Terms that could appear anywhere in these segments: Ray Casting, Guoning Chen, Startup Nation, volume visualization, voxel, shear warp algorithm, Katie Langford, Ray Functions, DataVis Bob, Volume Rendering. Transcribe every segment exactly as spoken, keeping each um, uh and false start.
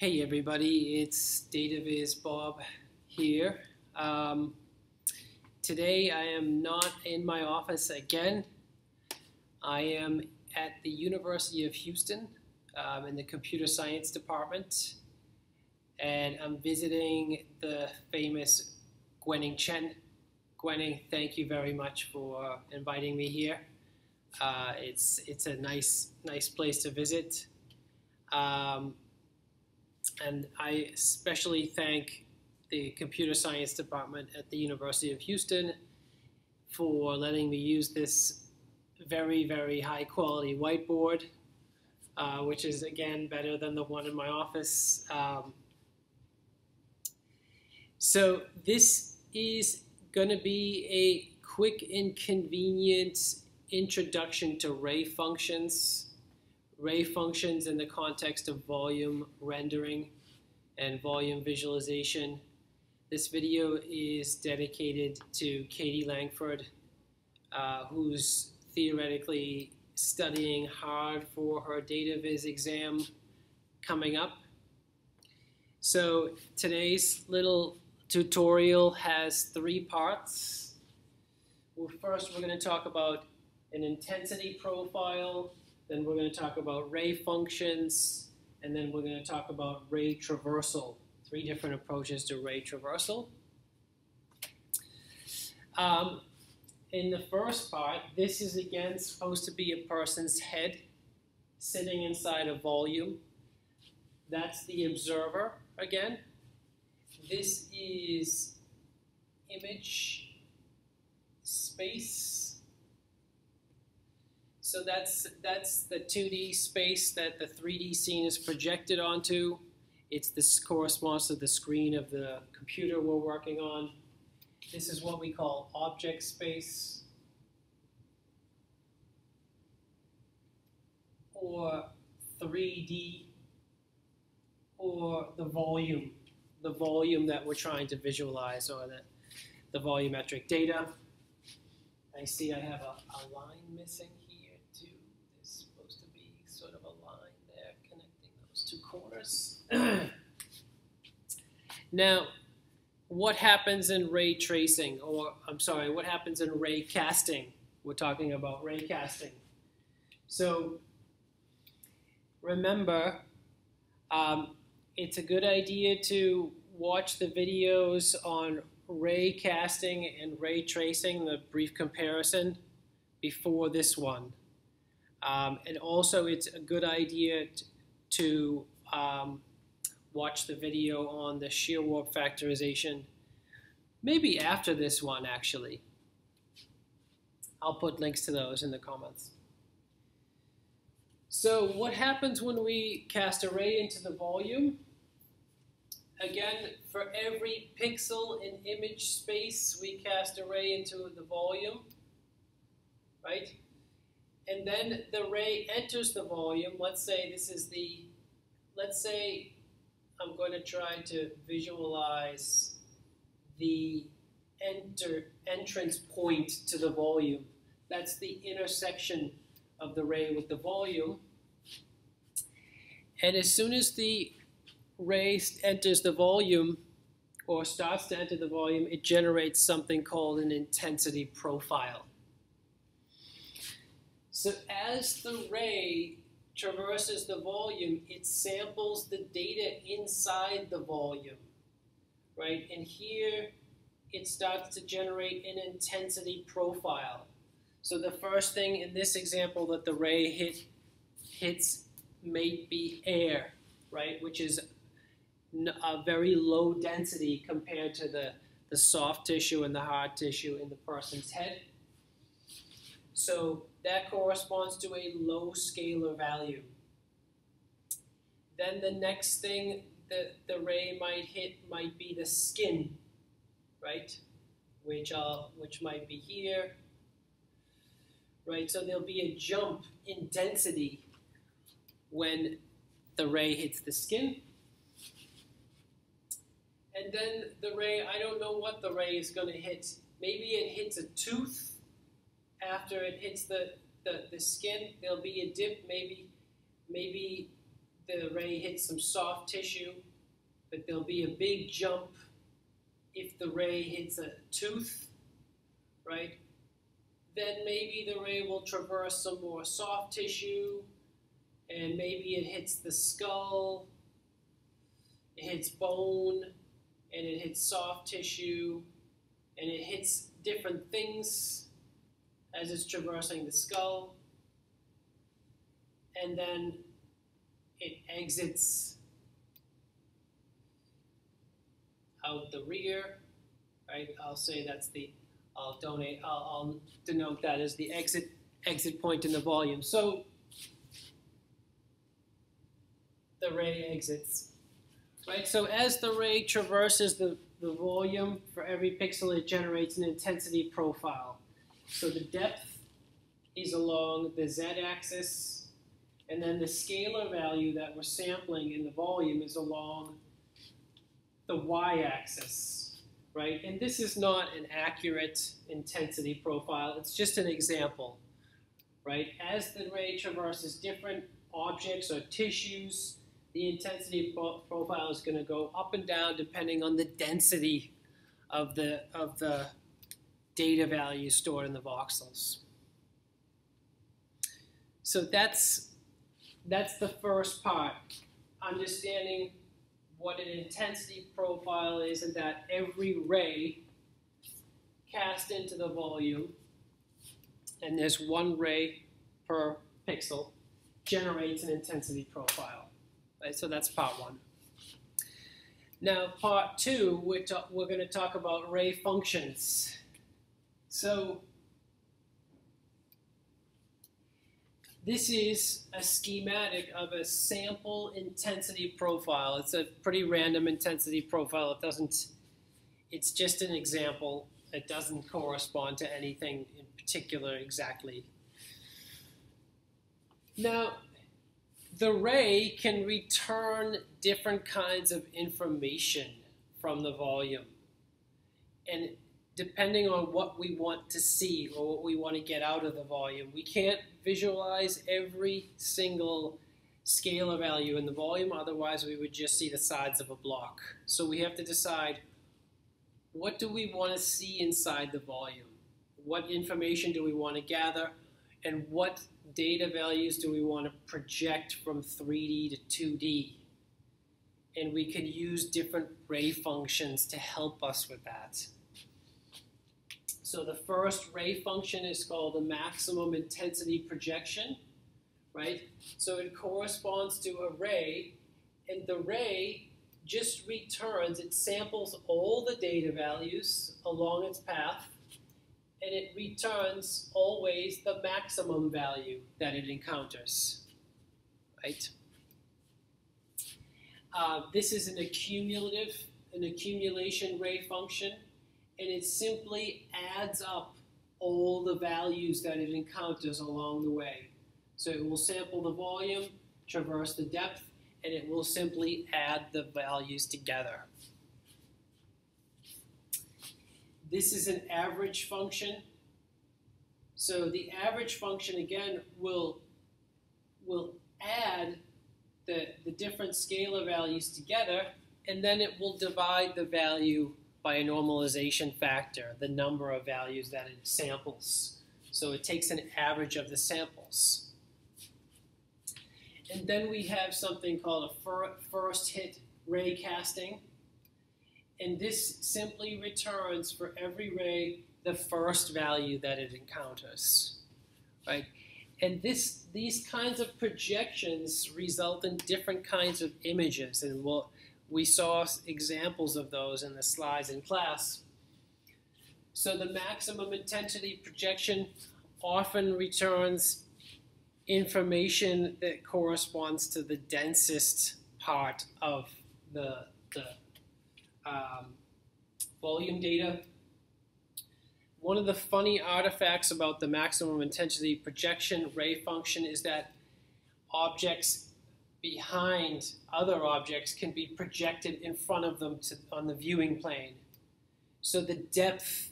Hey everybody, it's DataViz Bob here. Um, today I am not in my office again. I am at the University of Houston um, in the Computer Science Department, and I'm visiting the famous Guoning Chen. Guoning, thank you very much for inviting me here. Uh, it's it's a nice nice place to visit. Um, And I especially thank the Computer Science Department at the University of Houston for letting me use this very, very high quality whiteboard, uh, which is again better than the one in my office. Um, so this is going to be a quick and convenient introduction to Ray functions. Ray functions in the context of volume rendering and volume visualization. This video is dedicated to Katie Langford, uh, who's theoretically studying hard for her DataViz exam coming up. So today's little tutorial has three parts. Well, first we're going to talk about an intensity profile. Then we're going to talk about ray functions, and then we're going to talk about ray traversal, three different approaches to ray traversal. Um, in the first part, this is again supposed to be a person's head sitting inside a volume. That's the observer again. This is image space. So that's, that's the two D space that the three D scene is projected onto. It's this corresponds to the screen of the computer we're working on. This is what we call object space, or three D, or the volume, the volume that we're trying to visualize, or the, the volumetric data. I see I have a, a line missing. Two corners. Now, what happens in ray tracing, or I'm sorry, what happens in ray casting? We're talking about ray casting. So remember, um, it's a good idea to watch the videos on ray casting and ray tracing, the brief comparison before this one. Um, and also it's a good idea to to um, watch the video on the shear warp factorization, maybe after this one actually. I'll put links to those in the comments. So what happens when we cast a ray into the volume? Again, for every pixel in image space, we cast a ray into the volume, right? And then the ray enters the volume. Let's say this is the, let's say I'm going to try to visualize the enter, entrance point to the volume. That's the intersection of the ray with the volume. And as soon as the ray enters the volume, or starts to enter the volume, it generates something called an intensity profile. So as the ray traverses the volume, it samples the data inside the volume, right? And here it starts to generate an intensity profile. So the first thing in this example that the ray hit, hits may be air, right? Which is a very low density compared to the, the soft tissue and the hard tissue in the person's head. So that corresponds to a low scalar value. Then the next thing that the ray might hit might be the skin, right? Which, uh, which might be here, right? So there'll be a jump in density when the ray hits the skin. And then the ray, I don't know what the ray is going to hit. Maybe it hits a tooth. After it hits the, the, the skin, there'll be a dip, maybe, maybe the ray hits some soft tissue, but there'll be a big jump if the ray hits a tooth, right? Then maybe the ray will traverse some more soft tissue, and maybe it hits the skull, it hits bone, and it hits soft tissue, and it hits different things as it's traversing the skull, and then it exits out the rear, right? I'll say that's the, I'll donate, I'll, I'll denote that as the exit, exit point in the volume. So the ray exits, right? So as the ray traverses the, the volume, for every pixel it generates an intensity profile. So the depth is along the z-axis, and then the scalar value that we're sampling in the volume is along the y-axis, right? And this is not an accurate intensity profile. It's just an example, right? As the ray traverses different objects or tissues, the intensity pro profile is going to go up and down depending on the density of the, of the data values stored in the voxels. So that's, that's the first part, understanding what an intensity profile is, and that every ray cast into the volume, and there's one ray per pixel, generates an intensity profile. Right, so that's part one. Now part two, we're, we're going to talk about ray functions. So this is a schematic of a sample intensity profile. It's a pretty random intensity profile. It doesn't, it's just an example. It doesn't correspond to anything in particular exactly. Now, the ray can return different kinds of information from the volume, and depending on what we want to see or what we want to get out of the volume. We can't visualize every single scalar value in the volume, otherwise we would just see the sides of a block. So we have to decide, what do we want to see inside the volume? What information do we want to gather, and what data values do we want to project from three D to two D? And we can use different ray functions to help us with that. So the first ray function is called the maximum intensity projection, right? So it corresponds to a ray, and the ray just returns, it samples all the data values along its path, and it returns always the maximum value that it encounters, right? Uh, this is an accumulative, an accumulation ray function, and it simply adds up all the values that it encounters along the way. So it will sample the volume, traverse the depth, and it will simply add the values together. This is an average function. So the average function, again, will, will add the, the different scalar values together, and then it will divide the value by a normalization factor, the number of values that it samples. So it takes an average of the samples. And then we have something called a first hit ray casting. And this simply returns for every ray the first value that it encounters, right? And this, these kinds of projections result in different kinds of images, and we'll, we saw examples of those in the slides in class. So the maximum intensity projection often returns information that corresponds to the densest part of the, the um, volume data. One of the funny artifacts about the maximum intensity projection ray function is that objects behind other objects can be projected in front of them to, on the viewing plane. So the depth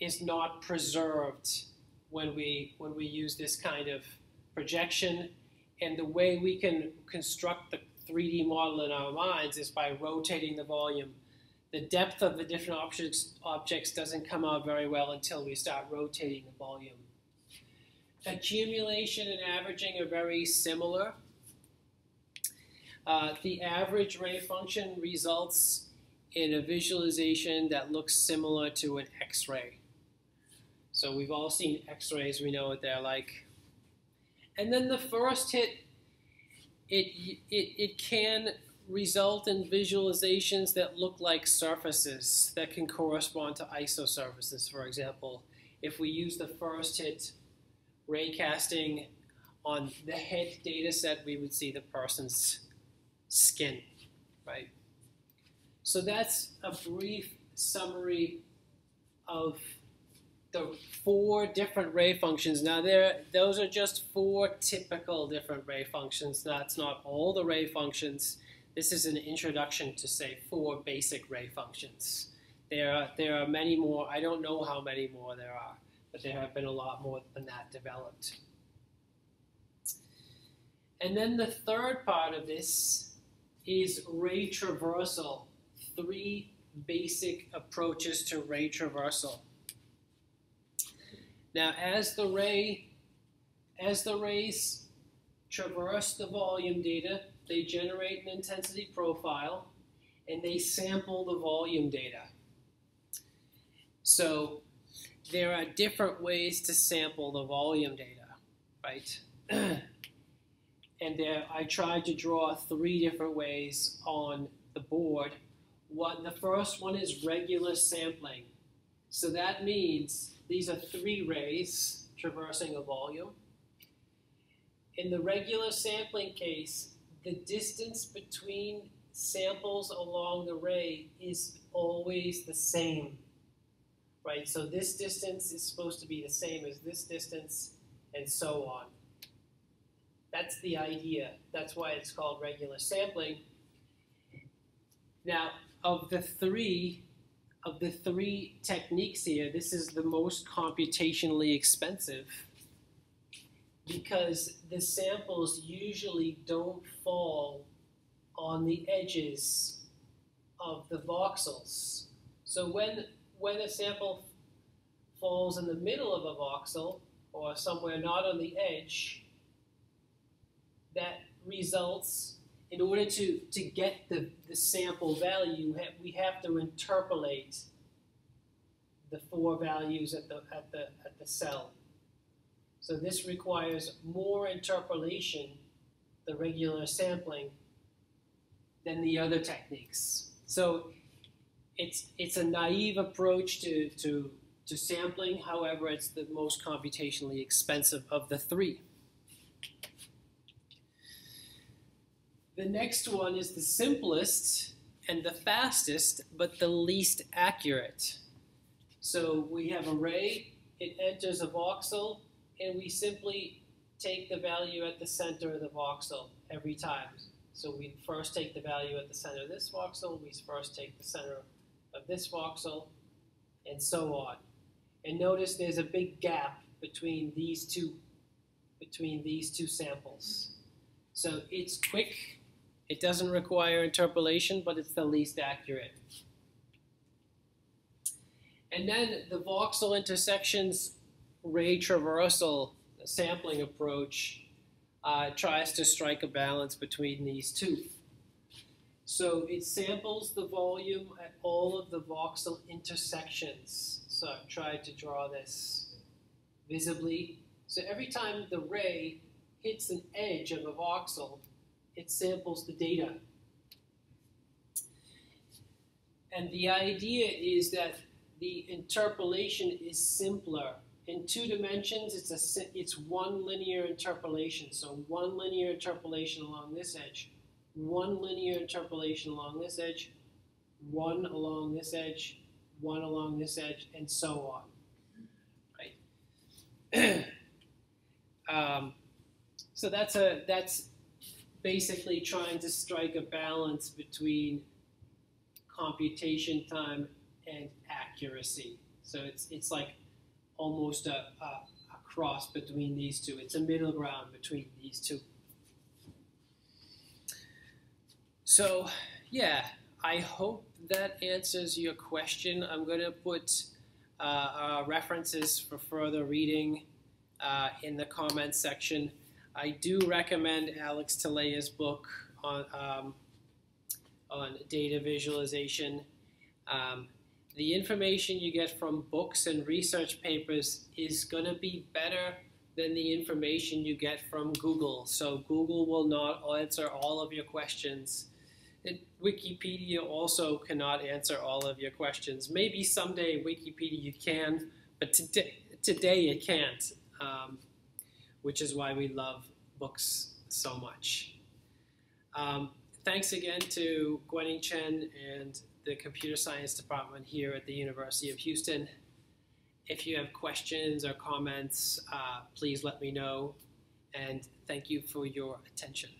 is not preserved when we, when we use this kind of projection. And the way we can construct the three D model in our minds is by rotating the volume. The depth of the different objects, objects doesn't come out very well until we start rotating the volume. Accumulation and averaging are very similar. Uh, the average Ray function results in a visualization that looks similar to an X-ray. So we've all seen X-rays, we know what they're like. And then the first hit, it, it, it can result in visualizations that look like surfaces that can correspond to isosurfaces, for example. If we use the first hit Ray casting on the head data set, we would see the person's skin, right? So that's a brief summary of the four different Ray functions. Now, there, those are just four typical different Ray functions. That's not all the Ray functions. This is an introduction to, say, four basic Ray functions. There are, there are many more. I don't know how many more there are, but there have been a lot more than that developed. And then the third part of this is Ray traversal. Three basic approaches to Ray traversal. Now, as the ray, as the rays traverse the volume data, they generate an intensity profile, and they sample the volume data. So there are different ways to sample the volume data, right? And there, I tried to draw three different ways on the board. What, the first one is regular sampling. So that means these are three rays traversing a volume. In the regular sampling case, the distance between samples along the ray is always the same, right? So this distance is supposed to be the same as this distance, and so on. That's the idea. That's why it's called regular sampling. Now, of the three, of the three techniques here, this is the most computationally expensive, because the samples usually don't fall on the edges of the voxels. So when, when a sample falls in the middle of a voxel, or somewhere not on the edge, that results, in order to, to get the, the sample value, we have to interpolate the four values at the, at the, at the cell. So this requires more interpolation, the regular sampling, than the other techniques. So it's, it's a naive approach to, to, to sampling. However, it's the most computationally expensive of the three. The next one is the simplest and the fastest, but the least accurate. So we have a ray, it enters a voxel, and we simply take the value at the center of the voxel every time. So we first take the value at the center of this voxel, we first take the center of this voxel, and so on. And notice there's a big gap between these two, between these two samples. So it's quick, it doesn't require interpolation, but it's the least accurate. And then the voxel intersections Ray traversal sampling approach uh, tries to strike a balance between these two. So it samples the volume at all of the voxel intersections. So I've tried to draw this visibly. So every time the ray hits an edge of a voxel, it samples the data. And the idea is that the interpolation is simpler. In two dimensions, it's, a, it's one linear interpolation. So one linear interpolation along this edge, one linear interpolation along this edge, one along this edge, one along this edge, and so on, right? um, so that's, a, that's basically trying to strike a balance between computation time and accuracy. So it's, it's like almost a, a, a cross between these two. It's a middle ground between these two. So yeah, I hope that answers your question. I'm going to put uh, uh, references for further reading uh, in the comments section. I do recommend Alex Talea's book on, um, on data visualization. Um, the information you get from books and research papers is going to be better than the information you get from Google. So Google will not answer all of your questions. It, Wikipedia also cannot answer all of your questions. Maybe someday Wikipedia can, but today, today it can't, um, which is why we love books so much. Um, thanks again to Guoning Chen and the Computer Science Department here at the University of Houston. If you have questions or comments, uh, please let me know, and thank you for your attention.